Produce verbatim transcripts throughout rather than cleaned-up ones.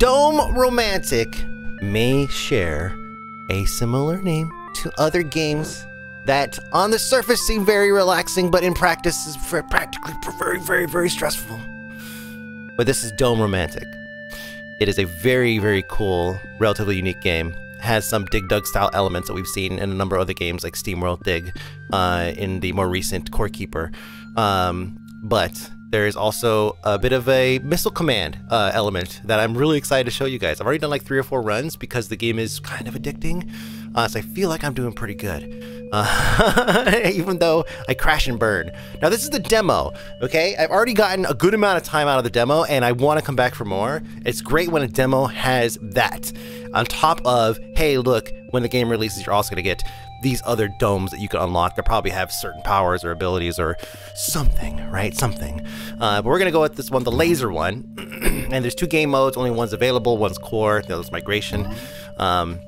Dome Romantik may share a similar name to other games that on the surface seem very relaxing, but in practice is very, practically very, very, very stressful. But this is Dome Romantik. It is a very, very cool, relatively unique game. Has some Dig Dug style elements that we've seen in a number of other games like SteamWorld Dig, uh, in the more recent Core Keeper. Um, but there is also a bit of a Missile Command uh, element that I'm really excited to show you guys. I've already done like three or four runs because the game is kind of addicting. Uh, so I feel like I'm doing pretty good, uh, even though I crash and burn. Now this is the demo, okay? I've already gotten a good amount of time out of the demo and I want to come back for more. It's great when a demo has that. On top of, hey look, when the game releases you're also going to get these other domes that you can unlock that probably have certain powers or abilities or something, right? Something. Uh, but we're going to go with this one, the laser one. And there's two game modes, only one's available, one's core, the other's migration. Um...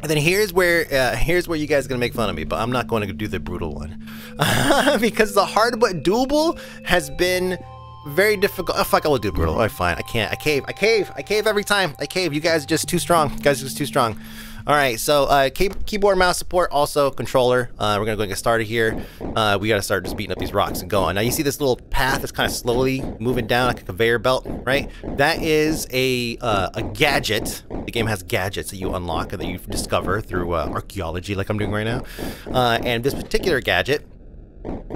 And then here's where uh, here's where you guys are gonna make fun of me, but I'm not going to do the brutal one because the hard but doable has been very difficult. Oh fuck, I will do brutal. Alright, fine. I can't. I cave. I cave. I cave every time. I cave. You guys are just too strong. You guys are just too strong. All right, so uh, key keyboard mouse support, also controller. Uh, we're gonna go and get started here. Uh, we gotta start just beating up these rocks and going. Now you see this little path that's kind of slowly moving down like a conveyor belt, right? That is a uh, a gadget. The game has gadgets that you unlock and that you discover through uh, archaeology, like I'm doing right now. Uh, and this particular gadget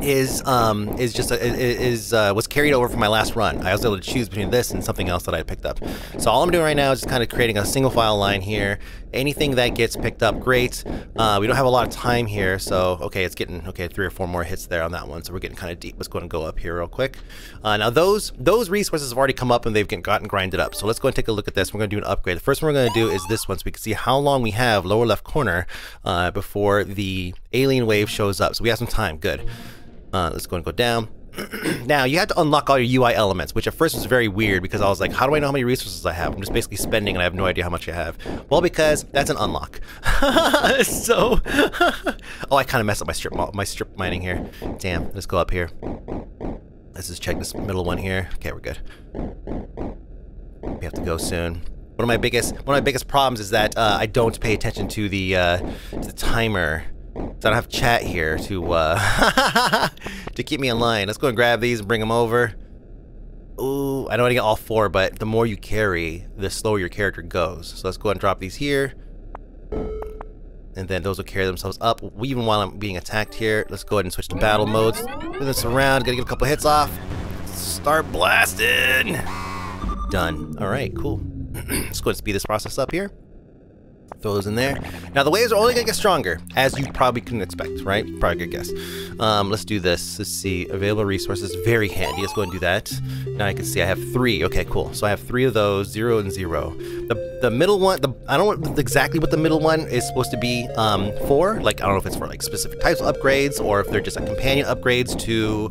is um is just a, is uh was carried over from my last run. I was able to choose between this and something else that I picked up. So all I'm doing right now is just kind of creating a single file line here. Anything that gets picked up, great. Uh, we don't have a lot of time here, so okay, it's getting okay three or four more hits there on that one. So we're getting kind of deep. Let's go and go up here real quick. Uh, now those those resources have already come up and they've gotten grinded up. So let's go and take a look at this. We're gonna do an upgrade. The first one we're gonna do is this one, so we can see how long we have lower left corner uh, before the alien wave shows up. So we have some time. Good. Uh, let's go and go down. Now, you have to unlock all your U I elements, which at first was very weird because I was like, how do I know how many resources I have? I'm just basically spending and I have no idea how much I have. Well, because that's an unlock. So, oh, I kind of messed up my strip, my strip mining here. Damn, let's go up here. Let's just check this middle one here. Okay, we're good. We have to go soon. One of my biggest, one of my biggest problems is that uh, I don't pay attention to the, uh, to the timer. So I don't have chat here to uh, to keep me in line. Let's go and grab these and bring them over. Ooh, I don't want to get all four, but the more you carry, the slower your character goes. So let's go ahead and drop these here. And then those will carry themselves up. Even while I'm being attacked here, let's go ahead and switch to battle modes. Move this around, gotta get a couple hits off. Start blasting! Done. Alright, cool. Let's go ahead and speed this process up here. Throw those in there. Now the waves are only gonna get stronger, as you probably couldn't expect, right? Probably a good guess. Um, let's do this. Let's see. Available resources, very handy. Let's go and do that. Now I can see I have three. Okay, cool. So I have three of those, zero and zero. The the middle one, the I don't know exactly what the middle one is supposed to be um, for. Like I don't know if it's for like specific types of upgrades or if they're just like companion upgrades to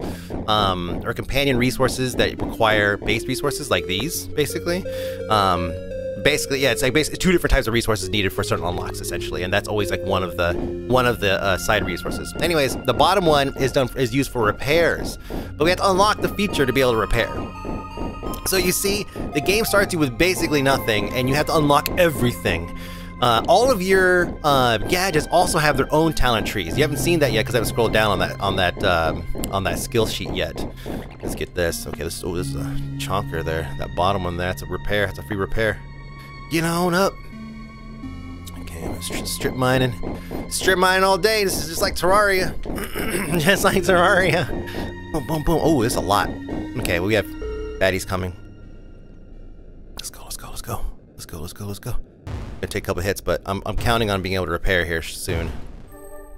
um, or companion resources that require base resources like these, basically. Um, Basically, yeah, it's like basically two different types of resources needed for certain unlocks, essentially, and that's always like one of the one of the uh, side resources. Anyways, the bottom one is done is used for repairs, but we have to unlock the feature to be able to repair. So you see, the game starts you with basically nothing, and you have to unlock everything. Uh, all of your uh, gadgets also have their own talent trees. You haven't seen that yet because I haven't scrolled down on that on that um, on that skill sheet yet. Let's get this. Okay, this, oh, this is a chonker there. That bottom one there, that's a repair. That's a free repair. Get on up. Okay, I'm strip mining. Strip mining all day. This is just like Terraria. Just like Terraria. Boom, boom, boom. Oh, it's a lot. Okay, we have baddies coming. Let's go, let's go, let's go. Let's go, let's go, let's go. I'm gonna take a couple hits, but I'm, I'm counting on being able to repair here soon.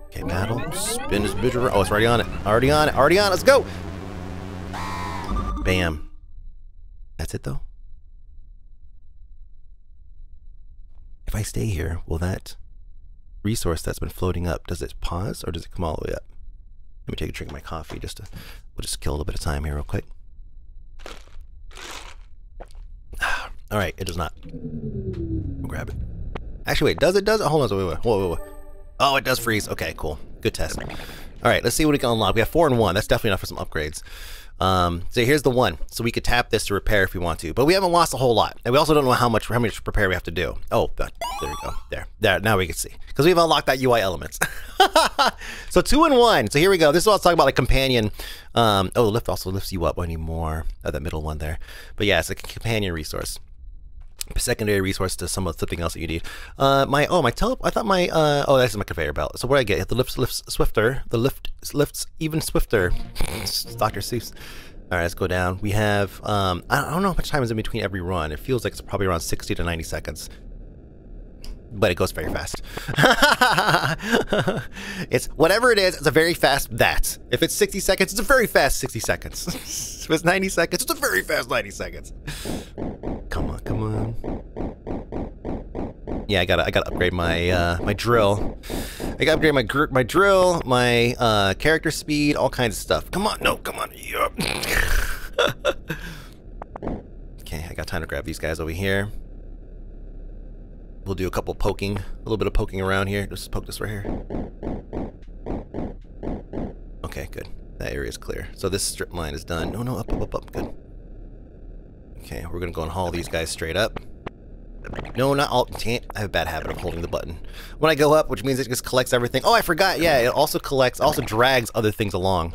Okay, battle. Spin this bitch around. Oh, it's already on it. Already on it. Already on it. Let's go. Bam. That's it, though. If I stay here, will that resource that's been floating up, does it pause or does it come all the way up? Let me take a drink of my coffee just to, we'll just kill a little bit of time here real quick. All right, it does not. I'll grab it. Actually, wait, does it, does it? Hold on, wait, wait, whoa, whoa, whoa. Oh, it does freeze. Okay, cool. Good test. All right, let's see what we can unlock. We have four and one. That's definitely enough for some upgrades. Um, so here's the one. So we could tap this to repair if we want to, but we haven't lost a whole lot. And we also don't know how much, how much repair we have to do. Oh, there we go. There, there. Now we can see because we've unlocked that U I elements. So two and one. So here we go. This is what I was talking about, like companion. Um, oh, the lift also lifts you up. I need more of that middle one there. But yeah, it's like a companion resource, secondary resource to some of something else that you need. Uh, my oh my tele. I thought my uh oh that's my conveyor belt. So what do I get? The lifts lifts swifter. The lift lifts even swifter. Doctor Seuss. All right, let's go down. We have um I don't know how much time is in between every run. It feels like it's probably around sixty to ninety seconds, but it goes very fast. It's whatever it is. It's a very fast that. If it's sixty seconds, it's a very fast sixty seconds. If it's ninety seconds, it's a very fast ninety seconds. Come on, come on. Yeah, I gotta, I gotta upgrade my, uh, my drill. I gotta upgrade my, gr my drill, my, uh, character speed, all kinds of stuff. Come on, no, come on. Yup. Okay, I got time to grab these guys over here. We'll do a couple poking, a little bit of poking around here. Let's poke this right here. Okay, good. That area is clear. So this strip mine is done. No, no, up, up, up, up. Good. Okay, we're gonna go and haul these guys straight up. No, not all. I have a bad habit of holding the button when I go up, which means it just collects everything. Oh, I forgot. Yeah, it also collects, also drags other things along.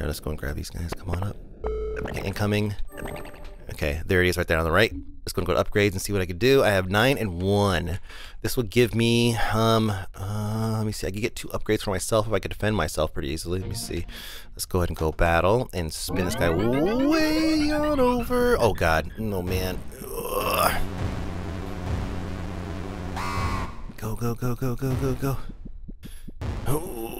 Now let's go and grab these guys. Come on up. Okay, incoming. Okay, there it is, right there on the right. Let's go and go to upgrades and see what I could do. I have nine and one. This will give me. Um, uh, let me see. I could get two upgrades for myself if I could defend myself pretty easily. Let me see. Let's go ahead and go battle and spin this guy way on over. Oh God, no man. Ugh. Go go go go go go go. Oh.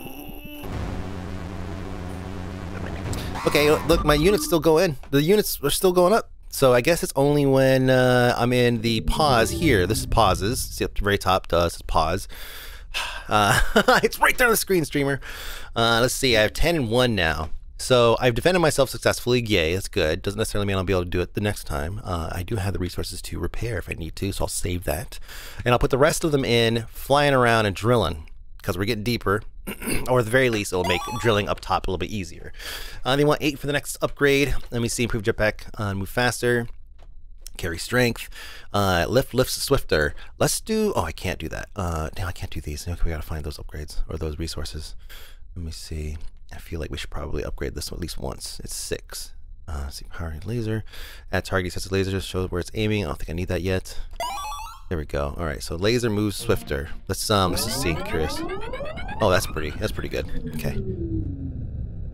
Okay, look, my units still go in. The units are still going up. So I guess it's only when uh, I'm in the pause here. This is pauses. See up to the very top to us is pause. Uh, it's right there on the screen, streamer. Uh, let's see. I have ten and one now. So I've defended myself successfully. Yay, that's good. Doesn't necessarily mean I'll be able to do it the next time. Uh, I do have the resources to repair if I need to, so I'll save that. And I'll put the rest of them in flying around and drilling because we're getting deeper. Or at the very least, it'll make drilling up top a little bit easier. Uh, they want eight for the next upgrade. Let me see, improve jetpack, uh, move faster, carry strength, uh, lift lifts swifter. Let's do, oh, I can't do that. Uh, no, I can't do these. Okay, we gotta find those upgrades or those resources. Let me see. I feel like we should probably upgrade this one at least once. It's six. Uh, see, power and laser. At target, sets the laser, just shows where it's aiming. I don't think I need that yet. There we go. All right, so laser moves swifter. Let's um, let's just see. I'm curious. Oh, that's pretty. That's pretty good. Okay.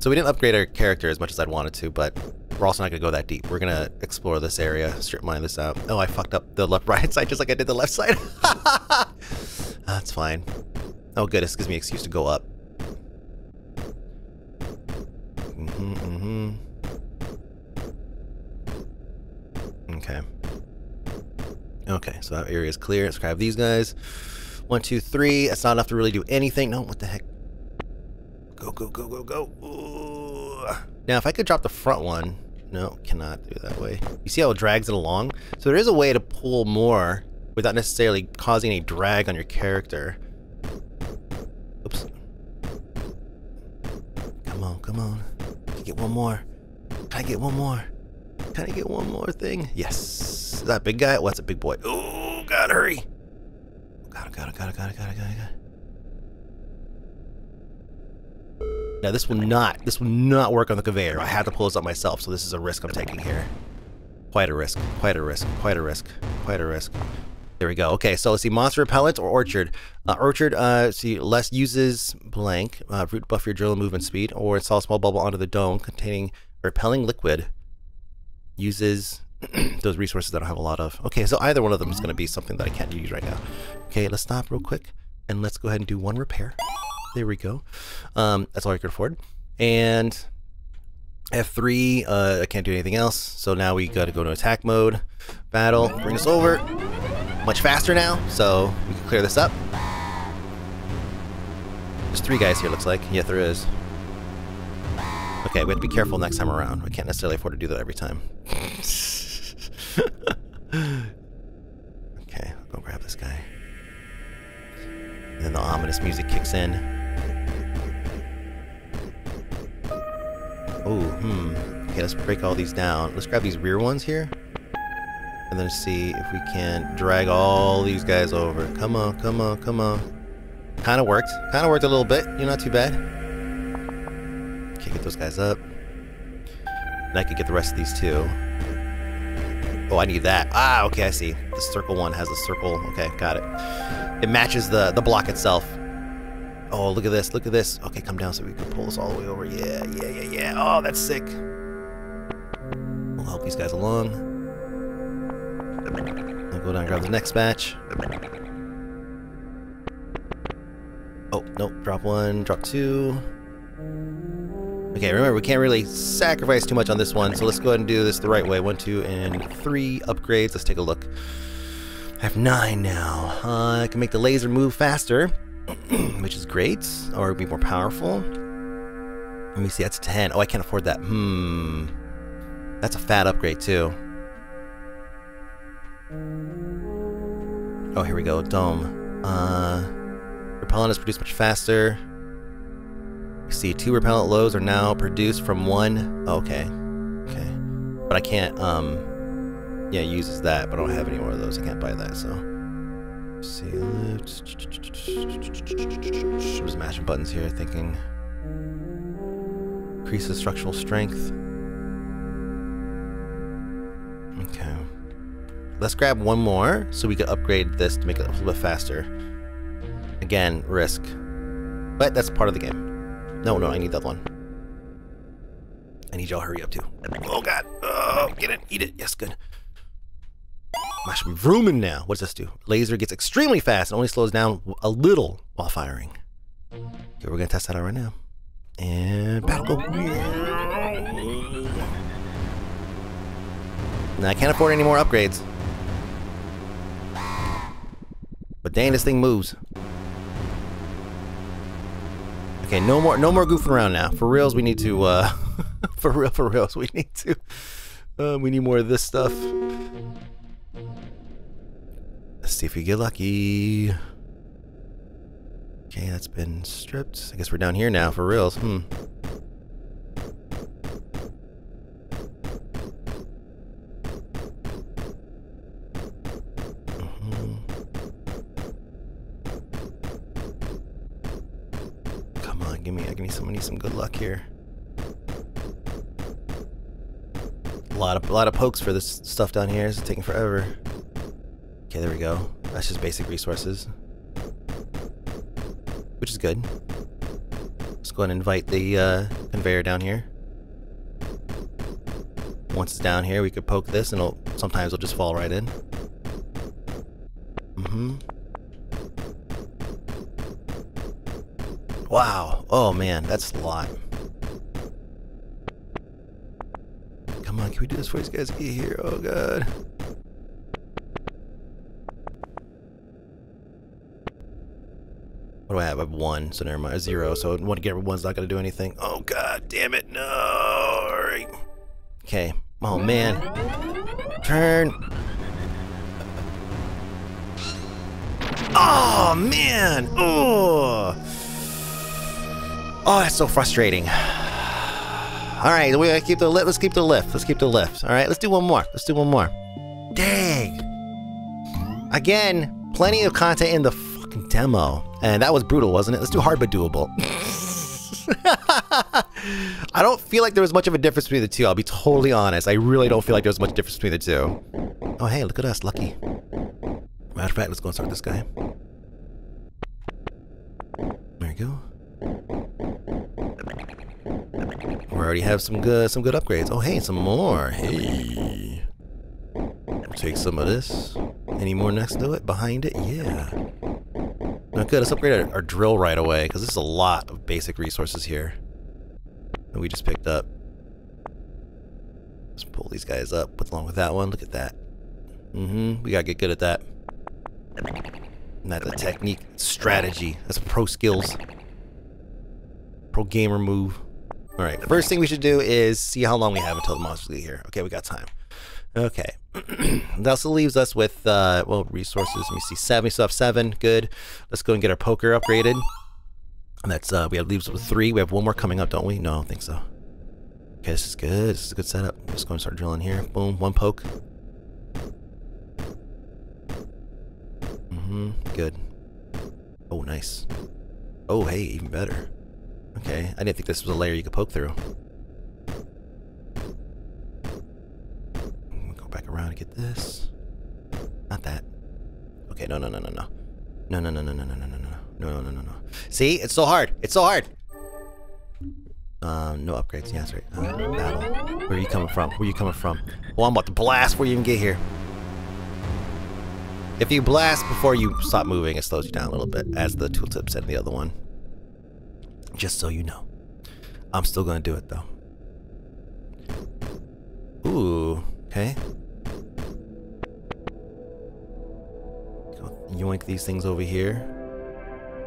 So we didn't upgrade our character as much as I'd wanted to, but we're also not gonna go that deep. We're gonna explore this area, strip mine this out. Oh, I fucked up the left, right side just like I did the left side. That's fine. Oh, good. This gives me an excuse to go up. Mm-hmm. Mm-hmm. Okay. Okay, so that area is clear. Let's grab these guys. One, two, three. That's not enough to really do anything. No, what the heck? Go, go, go, go, go. Ooh. Now, if I could drop the front one. No, cannot do it that way. You see how it drags it along? So there is a way to pull more without necessarily causing any drag on your character. Oops. Come on, come on. Can I get one more? Can I get one more? Can I get one more thing? Yes. Is that a big guy? Well, that's a big boy. Oh, God, hurry. Got it, got it, got it, got it, got it, got it, got it. Now this will not, this will not work on the conveyor. I had to pull this up myself, so this is a risk I'm taking here. Quite a risk, quite a risk, quite a risk, quite a risk. There we go. Okay, so let's see, monster repellent or orchard. Uh, orchard, uh, see, less uses blank, uh, root buff your drill and movement speed, or install a small bubble onto the dome containing repelling liquid. Uses those resources that I don't have a lot of. Okay, so either one of them is going to be something that I can't use right now. Okay, let's stop real quick and let's go ahead and do one repair. There we go. Um, that's all I can afford. And F three, uh, I can't do anything else. So now we got to go to attack mode, battle, bring us over. Much faster now, so we can clear this up. There's three guys here, looks like. Yeah, there is. Okay, we have to be careful next time around. We can't necessarily afford to do that every time. Okay, I'll go grab this guy. And then the ominous music kicks in. Oh, hmm. Okay, let's break all these down. Let's grab these rear ones here. And then see if we can drag all these guys over. Come on, come on, come on. Kind of worked. Kind of worked a little bit. You're not too bad. Okay, get those guys up. And I can get the rest of these too. Oh, I need that. Ah, okay, I see. The circle one has a circle. Okay, got it. It matches the, the block itself. Oh, look at this, look at this. Okay, come down so we can pull this all the way over. Yeah, yeah, yeah, yeah. Oh, that's sick. We'll help these guys along. I'll go down and grab the next batch. Oh, nope. Drop one, drop two. Okay, remember, we can't really sacrifice too much on this one, so let's go ahead and do this the right way. One, two, and three upgrades. Let's take a look. I have nine now. Uh, I can make the laser move faster. Which is great, or it'd be more powerful. Let me see, that's ten. Oh, I can't afford that. Hmm. That's a fat upgrade, too. Oh, here we go. Dome. Uh, repellent is produced much faster. We see two repellent loads are now produced from one. Oh, okay. Okay. But I can't, um, yeah, it uses that, but I don't have any more of those. I can't buy that, so. See, I'm just mashing buttons here, thinking. Increases structural strength. Okay. Let's grab one more so we can upgrade this to make it a little bit faster. Again, risk. But that's part of the game. No, no, I need that one. I need y'all hurry up too. Oh god. Oh, get it. Eat it. Yes, good. I'm vrooming now. What does this do? Laser gets extremely fast and only slows down a little while firing. Okay, we're going to test that out right now. And battle go. Now I can't afford any more upgrades. But dang, this thing moves. Okay, no more no more goofing around now. For reals, we need to, uh... for real, for reals, we need to... Uh, we need more of this stuff. Let's see if we get lucky. Okay, that's been stripped. I guess we're down here now for reals. Hmm. Mm-hmm. Come on, give me, give me some, I need some good luck here. A lot of, a lot of pokes for this stuff down here. This is taking forever. Okay, there we go. That's just basic resources. Which is good. Let's go ahead and invite the uh, conveyor down here. Once it's down here, we could poke this and it'll, sometimes it'll just fall right in. Mm-hmm. Wow. Oh man, that's a lot. Come on, can we do this before these guys get here? Oh god. What do I have? I have one, so never mind. Zero, so one to get one's not gonna do anything. Oh god damn it, no! Alright. Okay. Oh man. Turn. Oh man! Oh, oh that's so frustrating. Alright, we gotta keep the lift. Let's keep the lift. Let's keep the lift. Alright, let's do one more. Let's do one more. Dang! Again, plenty of content in the fucking demo. And that was brutal, wasn't it? Let's do hard but doable. I don't feel like there was much of a difference between the two. I'll be totally honest. I really don't feel like there was much difference between the two. Oh, hey, look at us. Lucky. Matter of fact, let's go and start this guy. There we go. We already have some good, some good upgrades. Oh, hey, some more. Hey. Take some of this. Any more next to it? Behind it? Yeah. Okay, let's upgrade our, our drill right away, because this is a lot of basic resources here that we just picked up. Let's pull these guys up with, along with that one. Look at that. Mm-hmm. We gotta get good at that. Not the technique, strategy. That's pro skills. Pro gamer move. Alright, the first thing we should do is see how long we have until the monsters get here. Okay, we got time. Okay. That also leaves us with, uh, well, resources. Let me see, seven, we still have seven, good. Let's go and get our poker upgraded. And that's, uh, we have leaves with three. We have one more coming up, don't we? No, I don't think so. Okay, this is good. This is a good setup. I'm just going to start drilling here. Boom, one poke. Mm-hmm, good. Oh, nice. Oh, hey, even better. Okay, I didn't think this was a layer you could poke through. I'm gonna go back around and get this. Not that. Okay, no, no, no, no, no. No, no, no, no, no, no, no, no, no. No, no, no, no. See? It's so hard. It's so hard. Um, no upgrades. Yeah, that's right. Uh, battle. Where are you coming from? Where are you coming from? Well, I'm about to blast before you even get here. If you blast before you stop moving, it slows you down a little bit, as the tooltip said in the other one. Just so you know. I'm still gonna do it, though. Ooh. Okay. Yoink these things over here.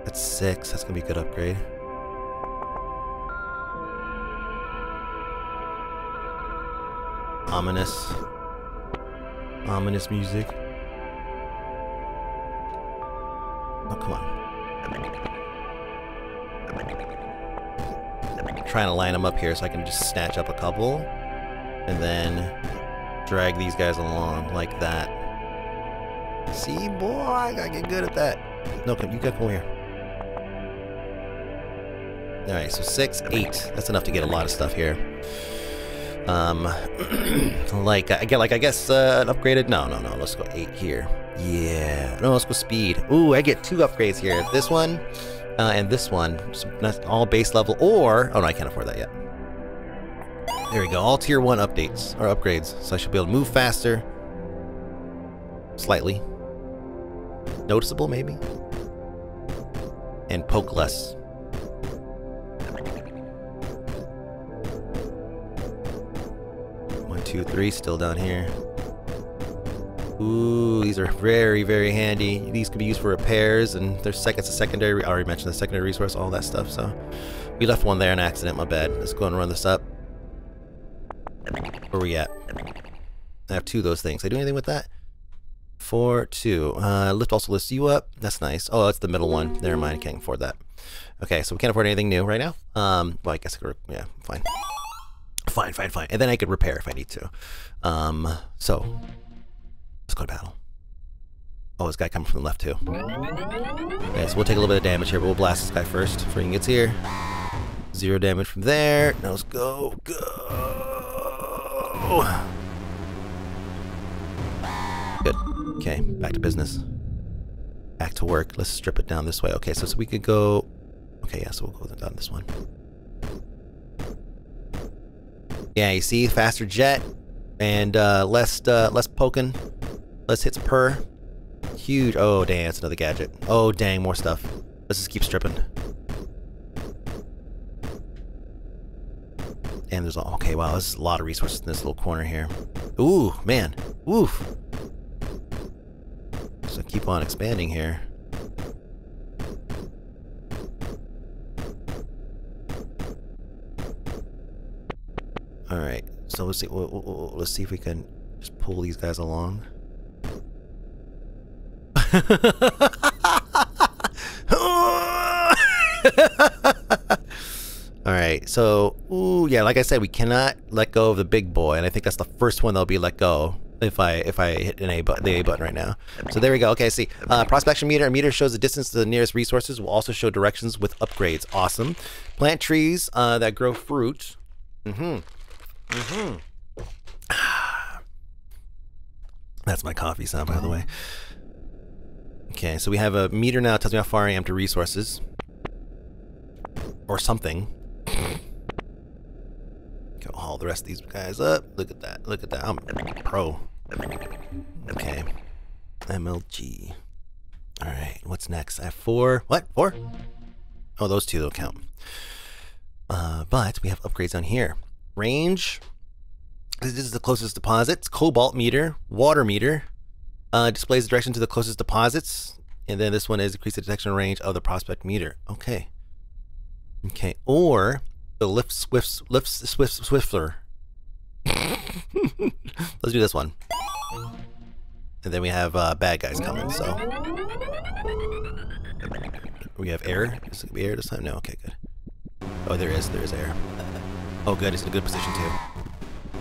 That's six. That's gonna be a good upgrade. Ominous. Ominous music. Oh, come on. I'm trying to line them up here so I can just snatch up a couple. And then drag these guys along like that. See, boy, I gotta get good at that. No, you gotta come here. Alright, so six, eight. That's enough to get a lot of stuff here. Um, like, I get, like, I guess, uh, an upgraded? No, no, no, let's go eight here. Yeah. No, let's go speed. Ooh, I get two upgrades here. This one, uh, and this one. So that's all base level, or, oh no, I can't afford that yet. There we go, all tier one updates, or upgrades. So I should be able to move faster. Slightly. Noticeable, maybe? And poke less. One, two, three, still down here. Ooh, these are very, very handy. These can be used for repairs, and there's seconds of secondary. I already mentioned the secondary resource, all that stuff, so. We left one there in accident, my bad. Let's go and run this up. Where we at? I have two of those things. Did I do anything with that? Four, two. Uh, lift also lifts you up. That's nice. Oh, that's the middle one. Never mind, I can't afford that. Okay, so we can't afford anything new right now. Um, well, I guess I could, yeah, fine. Fine, fine, fine. And then I could repair if I need to. Um, so, let's go to battle. Oh, this guy coming from the left too. Okay, so we'll take a little bit of damage here, but we'll blast this guy first before he gets here. Zero damage from there. Now let's go, go! Okay, back to business. Back to work. Let's strip it down this way. Okay, so, so we could go... Okay, yeah, so we'll go down this one. Yeah, you see? Faster jet. And uh, less uh, less poking. Less hits per. Huge. Oh, dang, that's another gadget. Oh, dang, more stuff. Let's just keep stripping. And there's... all. Okay, wow, there's a lot of resources in this little corner here. Ooh, man. Oof. So keep on expanding here. All right, so let's see. We'll, we'll, let's see if we can just pull these guys along. All right, so ooh, yeah, like I said, we cannot let go of the big boy, and I think that's the first one that'll be let go. If I if I hit an A button, the A button right now. So there we go. Okay, see. Uh, prospection meter. A meter shows the distance to the nearest resources. Will also show directions with upgrades. Awesome. Plant trees uh, that grow fruit. Mm-hmm. Mm-hmm. That's my coffee sound, by the way. Okay, so we have a meter now. It tells me how far I am to resources. Or something. Go haul the rest of these guys up. Look at that. Look at that. I'm pro. Okay. M L G. Alright. What's next? I have four. What? Four? Oh, those two don't count. Uh, but we have upgrades on here. Range. This is the closest deposits. Cobalt meter. Water meter. Uh, displays the direction to the closest deposits. And then this one is increase the detection range of the prospect meter. Okay. Okay. Or... the lift swifts lift swift swifter. Let's do this one. And then we have uh, bad guys coming, so we have air. Is it gonna be air this time? No, okay, good. Oh, there is, there is air. Oh good, it's in a good position too.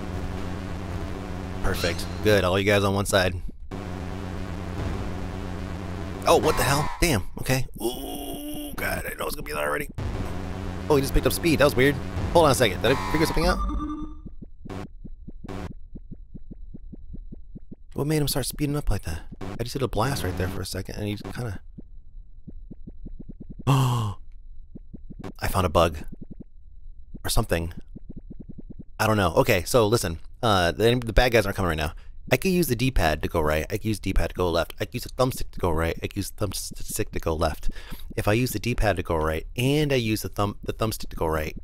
Perfect. Good, all you guys on one side. Oh, what the hell? Damn, okay. Ooh, God, I know it's gonna be there already. Oh, he just picked up speed, that was weird. Hold on a second, did I figure something out? What made him start speeding up like that? I just did a blast right there for a second, and he just kinda... Oh! I found a bug. Or something. I don't know. Okay, so listen. Uh, the, the bad guys aren't coming right now. I could use the D-pad to go right. I could use D-pad to go left. I could use a thumbstick to go right. I could use the thumbstick to go left. If I use the D-pad to go right, and I use the thumb the thumbstick to go right.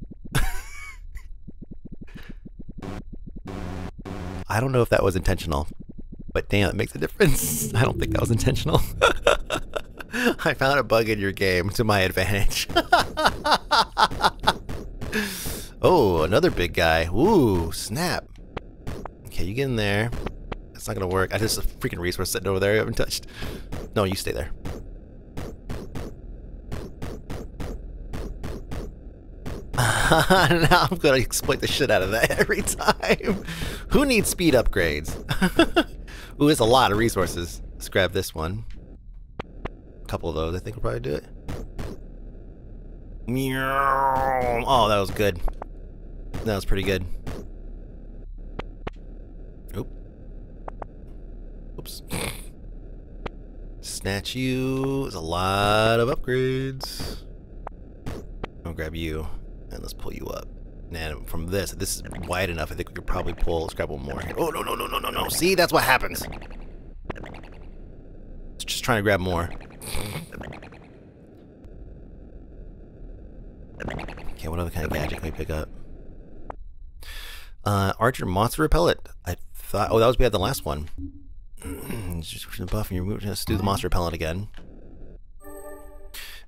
I don't know if that was intentional. But damn, it makes a difference. I don't think that was intentional. I found a bug in your game to my advantage. Oh, another big guy. Ooh, snap. Okay, you get in there. That's not gonna work. I just have a freaking resource sitting over there I haven't touched. No, you stay there. Now I'm gonna exploit the shit out of that every time. Who needs speed upgrades? Ooh, there's a lot of resources. Let's grab this one. A couple of those, I think we'll probably do it. Meow. Oh, that was good. That was pretty good. Oop. Oops. Snatch you. There's a lot of upgrades. I'll grab you. And let's pull you up. And from this, this is wide enough, I think we could probably pull, let's grab one more. Oh, no, no, no, no, no, no. See, that's what happens. Just trying to grab more. Okay, what other kind of magic can we pick up? Uh, Archer Monster Repellent. I thought, oh, that was we had the last one. Just buff and you let's do the Monster Repellent again.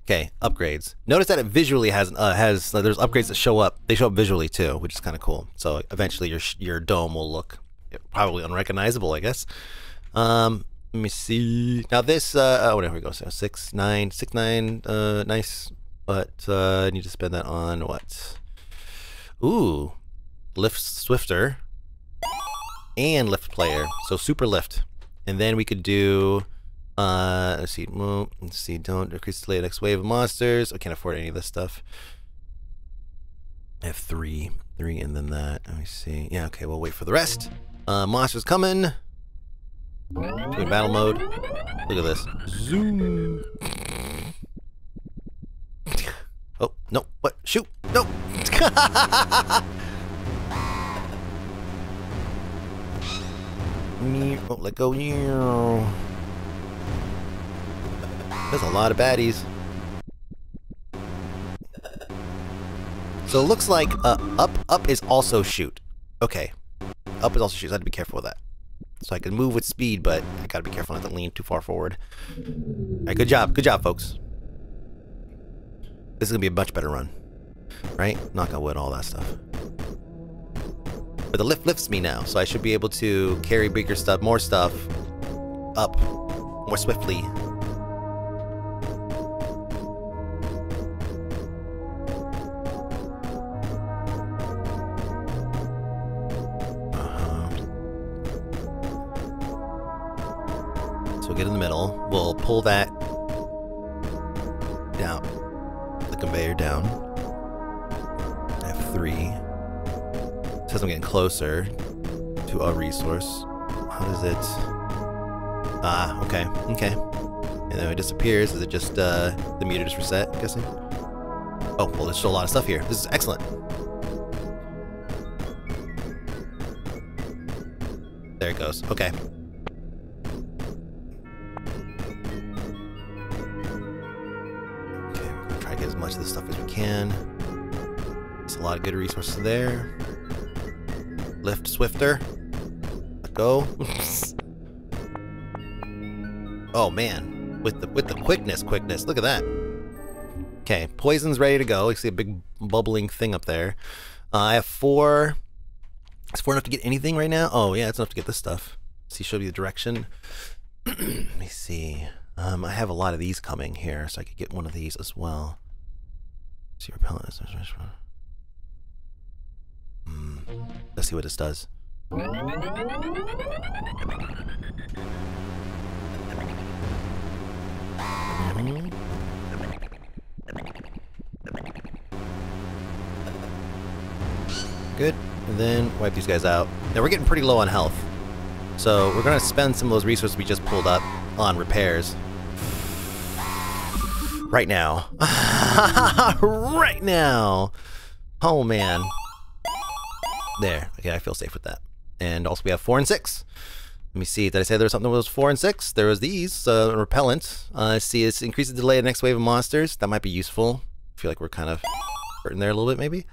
Okay, upgrades. Notice that it visually has uh, has like, there's upgrades that show up. They show up visually too, which is kind of cool. So eventually your your dome will look probably unrecognizable, I guess. Um, let me see. Now this uh oh, there we go. So six nine six nine. Uh, nice. But uh, I need to spend that on what? Ooh, lift swifter and lift player. So super lift, and then we could do. Uh, let's see, let's see, don't increase the next wave of monsters. I can't afford any of this stuff. I have three, three, and then that. Let me see. Yeah, okay, we'll wait for the rest. Uh, monsters coming. In battle mode. Look at this. Zoom. Oh, no, what? Shoot, no. Oh, let go. There's a lot of baddies. So it looks like uh, up, up is also shoot. Okay, up is also shoot. So I have to be careful with that. So I can move with speed, but I gotta be careful not to lean too far forward. All right, good job, good job, folks. This is gonna be a much better run, right? Knock on wood, all that stuff. But the lift lifts me now, so I should be able to carry bigger stuff, more stuff, up, more swiftly. Get in the middle, we'll pull that down, the conveyor down. I have three. It says I'm getting closer to a resource. How does it? Ah, okay, okay. And then it disappears. Is it just uh, the meter just reset, I'm guessing? Oh, well, there's still a lot of stuff here. This is excellent. There it goes, okay. Much of this stuff as we can. There's a lot of good resources there. Lift swifter. Let go. Oh man, with the with the quickness, quickness. Look at that. Okay, poison's ready to go. You see a big bubbling thing up there. Uh, I have four. Is four enough to get anything right now? Oh yeah, it's enough to get this stuff. See, show you the direction. Let me see. Um, I have a lot of these coming here, so I could get one of these as well. See repellent. Hmm. Let's see what this does. Good. And then wipe these guys out. Now we're getting pretty low on health. So we're going to spend some of those resources we just pulled up on repairs. Right now. Right now! Oh man. There. Okay, I feel safe with that. And also we have four and six. Let me see. Did I say there was something that was four and six? There was these. Uh, repellent. Uh, see, it's increased the delay of the next wave of monsters. That might be useful. I feel like we're kind of hurting there a little bit maybe.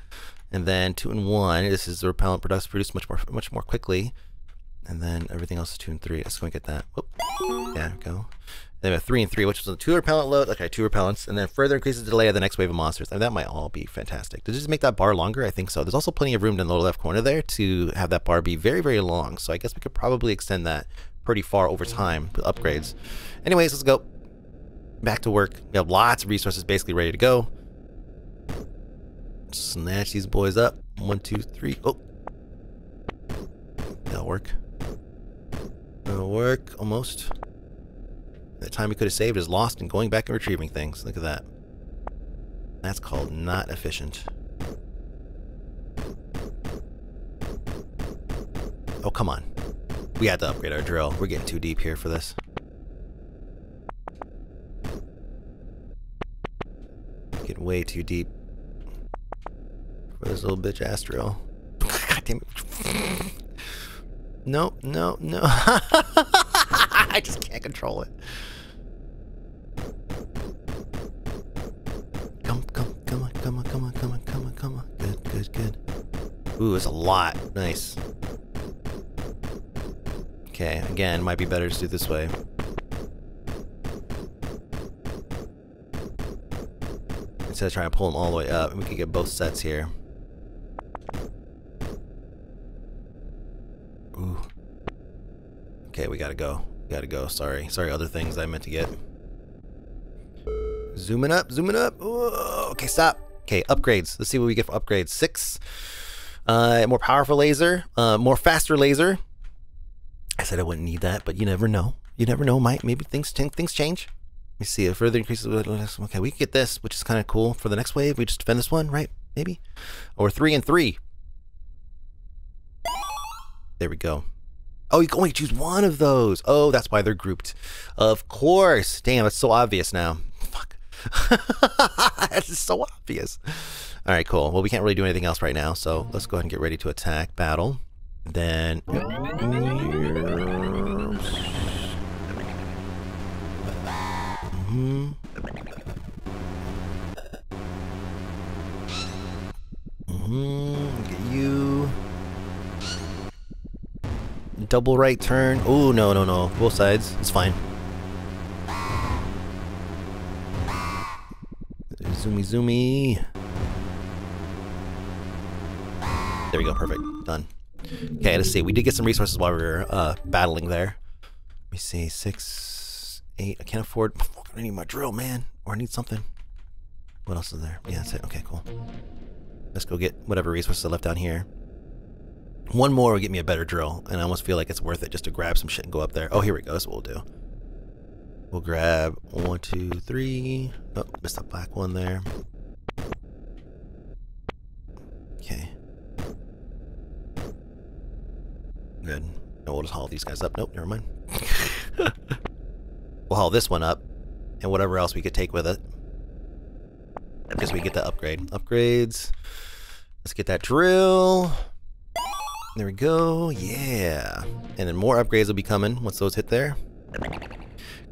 And then two and one. This is the repellent products produced much more much more quickly. And then everything else is two and three. Let's go and get that. Whoop. Yeah, there we go. Then we have three and three, which is a two repellent load. Okay, two repellents. And then further increases the delay of the next wave of monsters. And that might all be fantastic. Did it just make that bar longer? I think so. There's also plenty of room in the lower left corner there to have that bar be very, very long. So I guess we could probably extend that pretty far over time with upgrades. Anyways, let's go back to work. We have lots of resources basically ready to go. Snatch these boys up. One, two, three. Oh. That'll work. That'll work, almost. The time we could have saved is lost in going back and retrieving things. Look at that. That's called not efficient. Oh, come on. We had to upgrade our drill. We're getting too deep here for this. Getting way too deep for this little bitch ass drill. God damn it. No, no, no. I just can't control it. Come, come, come on, come on, come on, come on, come on, come on. Good, good, good. Ooh, it's a lot. Nice. Okay, again, might be better to do this way. Instead of trying to pull them all the way up, we could get both sets here. Ooh. Okay, we gotta go. Gotta go. Sorry. Sorry, other things I meant to get. Zooming up, zooming up. Whoa. Okay, stop. Okay, upgrades. Let's see what we get for upgrades. Six. Uh, more powerful laser. Uh, more faster laser. I said I wouldn't need that, but you never know. You never know, Mike. Maybe things things change. Let me see. It further increases. Okay, we can get this, which is kind of cool. For the next wave, we just defend this one, right? Maybe. Or three and three. There we go. Oh, you can only choose one of those. Oh, that's why they're grouped. Of course. Damn, it's so obvious now. Fuck. It's so obvious. All right, cool. Well, we can't really do anything else right now, so let's go ahead and get ready to attack, battle. Then... Mm-hmm. Mm-hmm. Get you... Double right turn. Oh, no, no, no. Both sides. It's fine. Zoomy, zoomy. There we go. Perfect. Done. Okay, let's see. We did get some resources while we were uh, battling there. Let me see. Six, eight. I can't afford... I need my drill, man. Or I need something. What else is there? Yeah, that's it. Okay, cool. Let's go get whatever resources are left down here. One more will get me a better drill, and I almost feel like it's worth it just to grab some shit and go up there. Oh, here we go. That's what we'll do. We'll grab one, two, three. Oh, missed the black one there. Okay. Good. Now we'll just haul these guys up. Nope, never mind. We'll haul this one up, and whatever else we could take with it. Because we get the upgrade. Upgrades. Let's get that drill. There we go, yeah. And then more upgrades will be coming once those hit there.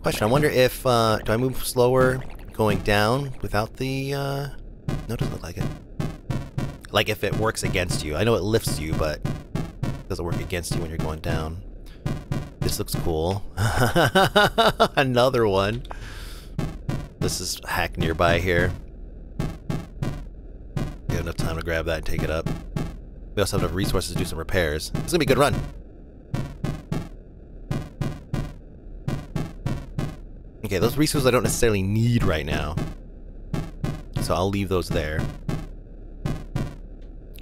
Question, I wonder if, uh, do I move slower going down without the, uh... No, it doesn't look like it. Like if it works against you. I know it lifts you, but it doesn't work against you when you're going down. This looks cool. Another one. This is hack nearby here. We have enough time to grab that and take it up. We also have enough resources to do some repairs. It's gonna be a good run. Okay, those resources I don't necessarily need right now. So I'll leave those there.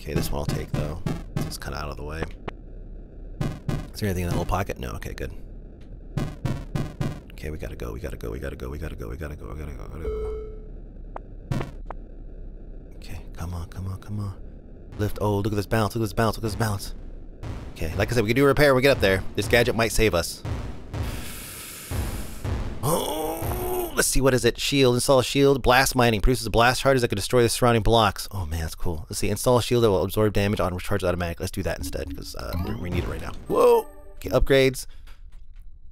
Okay, this one I'll take, though. This is kind of out of the way. Is there anything in that little pocket? No, okay, good. Okay, we gotta go, we gotta go, we gotta go, we gotta go, we gotta go, we gotta go, we gotta go. Okay, come on, come on, come on. Lift, oh, look at this bounce, look at this bounce, look at this bounce. Okay, like I said, we can do a repair when we get up there. This gadget might save us. Oh, let's see, what is it? Shield, install a shield, blast mining, produces blast charges that can destroy the surrounding blocks. Oh man, that's cool. Let's see, install a shield that will absorb damage on recharge automatic. Let's do that instead, because uh, we need it right now. Whoa! Okay, upgrades.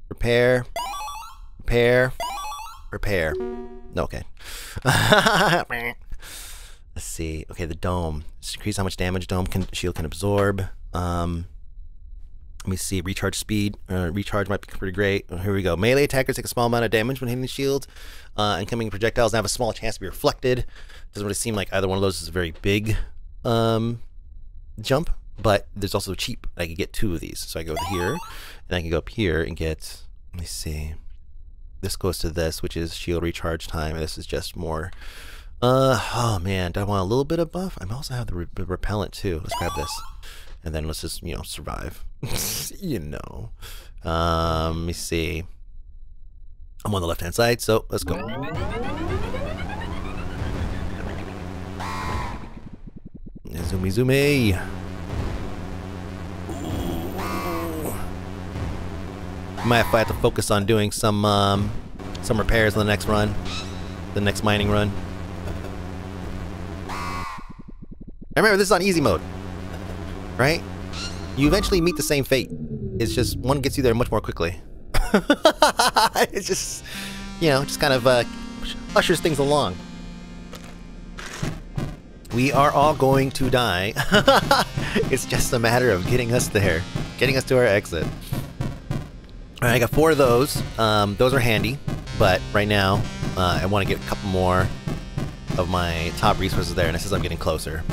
Repair. Repair. Repair. No, okay. Let's see. Okay, the dome. Let's increase how much damage dome can shield can absorb. Um, let me see, recharge speed, uh, recharge might be pretty great. Oh, here we go. Melee attackers take a small amount of damage when hitting the shield. Uh, incoming projectiles have a small chance to be reflected. Doesn't really seem like either one of those is a very big um, jump, but there's also cheap. I can get two of these. So I go here, and I can go up here and get, let me see, this goes to this, which is shield recharge time, and this is just more. Uh, oh man, do I want a little bit of buff? I also have the re repellent too. Let's grab this. And then let's just, you know, survive. you know. Um, let me see. I'm on the left-hand side, so let's go. Zoomy, zoomy. Might have, I have to focus on doing some, um, some repairs in the next run. The next mining run. And remember, this is on easy mode. Right? You eventually meet the same fate. It's just, one gets you there much more quickly. It's just, you know, just kind of uh, ushers things along. We are all going to die. It's just a matter of getting us there. Getting us to our exit. Alright, I got four of those. Um, those are handy. But right now, uh, I want to get a couple more of my top resources there. And it says I'm getting closer.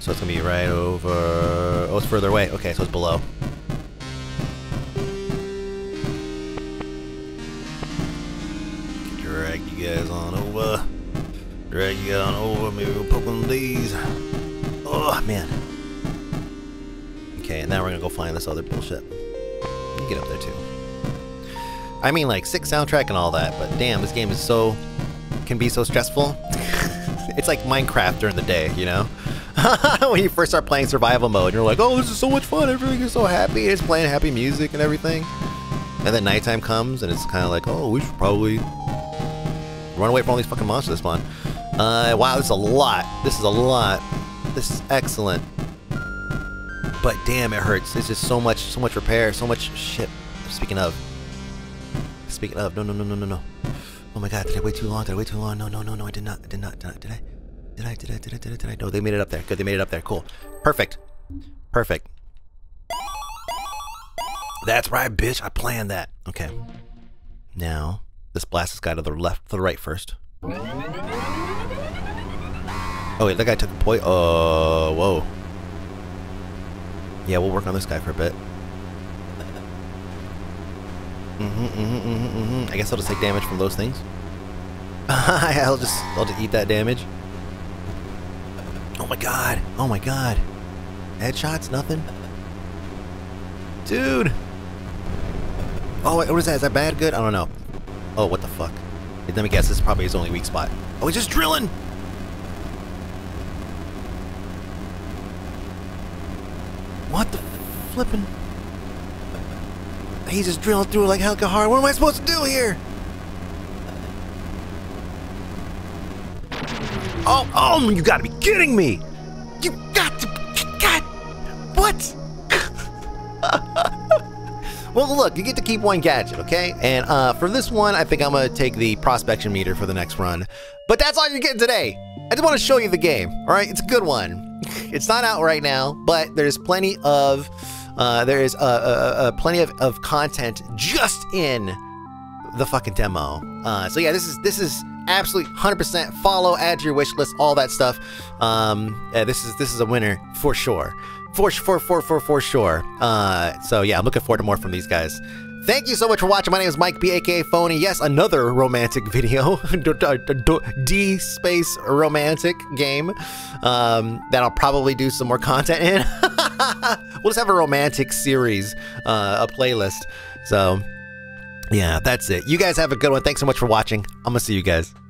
So it's gonna be right over. Oh, it's further away. Okay, so it's below. Drag you guys on over. Drag you guys on over. Maybe we'll poke one of these. Oh man. Okay, and now we're gonna go find this other bullshit. You get up there too. I mean, like sick soundtrack and all that, but damn, this game is so can be so stressful. It's like Minecraft during the day, you know. When you first start playing survival mode, you're like, oh, this is so much fun, everything is so happy, it's playing happy music and everything. And then nighttime comes, and it's kind of like, oh, we should probably run away from all these fucking monsters that spawn. Uh, wow, this is a lot. This is a lot. This is excellent. But damn, it hurts. This is so much, so much repair, so much shit. Speaking of. Speaking of, no, no, no, no, no, no. Oh my god, did I wait too long? Did I wait too long? No, no, no, no, I did not, I did not, did I? Did I? Did I, did I, did I, did I, did I? No, they made it up there. Good, they made it up there. Cool. Perfect. Perfect. That's right, bitch. I planned that. Okay. Now, this blast this guy to the left, to the right first. Oh, wait, that guy took a point. Oh, whoa. Yeah, we'll work on this guy for a bit. Mm-hmm, mm-hmm, mm-hmm, mm-hmm. I guess I'll just take damage from those things. I'll just, I'll just eat that damage. Oh my god! Oh my god! Headshots? Nothing? Dude! Oh, what is that? Is that bad? Good? I don't know. Oh, what the fuck? Let me guess, this is probably his only weak spot. Oh, he's just drilling! What the flippin'? He's just drilling through like hell hard. What am I supposed to do here? Oh, oh, you gotta be kidding me! You got to, God, what? Well, look, you get to keep one gadget, okay? And uh, for this one, I think I'm gonna take the prospection meter for the next run. But that's all you're getting today. I just want to show you the game, all right? It's a good one. It's not out right now, but there's plenty of, uh, there is uh, uh, uh, plenty of, of content just in the fucking demo. Uh, so yeah, this is this is. Absolutely one hundred percent follow, add to your wish list, all that stuff. Um, yeah, this is this is a winner for sure. For for for for for sure. Uh, so yeah, I'm looking forward to more from these guys. Thank you so much for watching. My name is Mike B aka Fony. Yes, another romantic video. D space romantic game um, that I'll probably do some more content in. We'll just have a romantic series, uh, a playlist. So, yeah, that's it. You guys have a good one. Thanks so much for watching. I'm gonna see you guys.